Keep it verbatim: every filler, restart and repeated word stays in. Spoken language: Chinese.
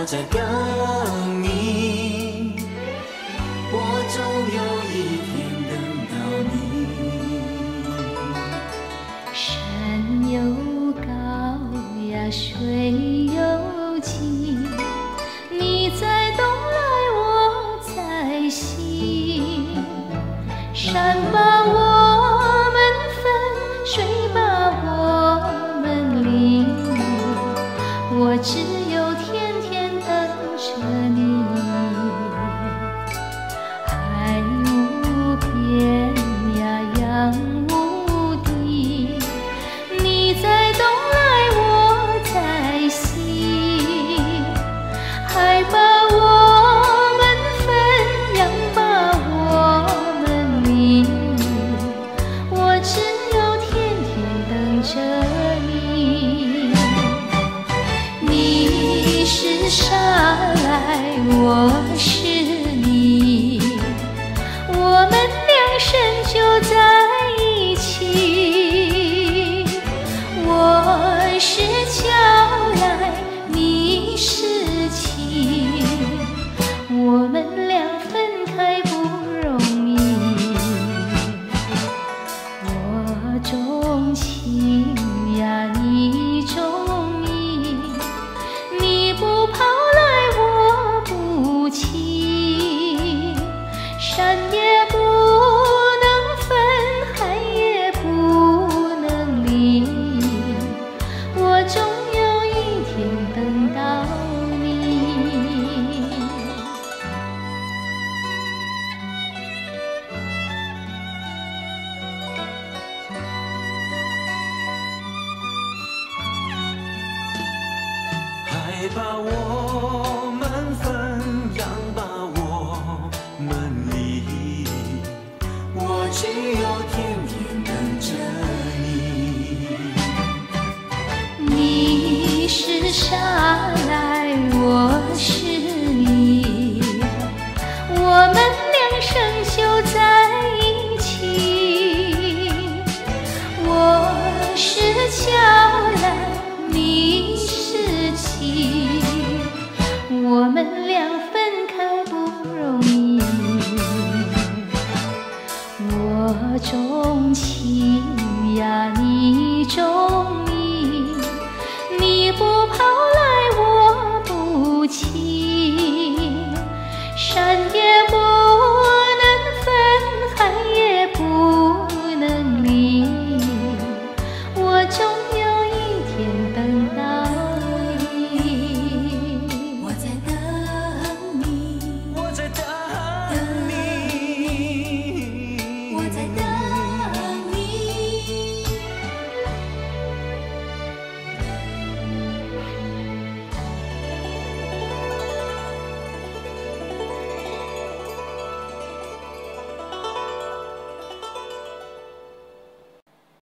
我在等你，我总有一天等到你。山有高呀，水有清，你在东来，我在西。山把我们分，水把我们离，我只。 我是你，我们两生就在一起。我是桥来，你是琴，我们俩分开不容易。我钟情呀，你钟意，你不抛来我。 山也不能分，海也不能离，我总有一天等到你。还把我。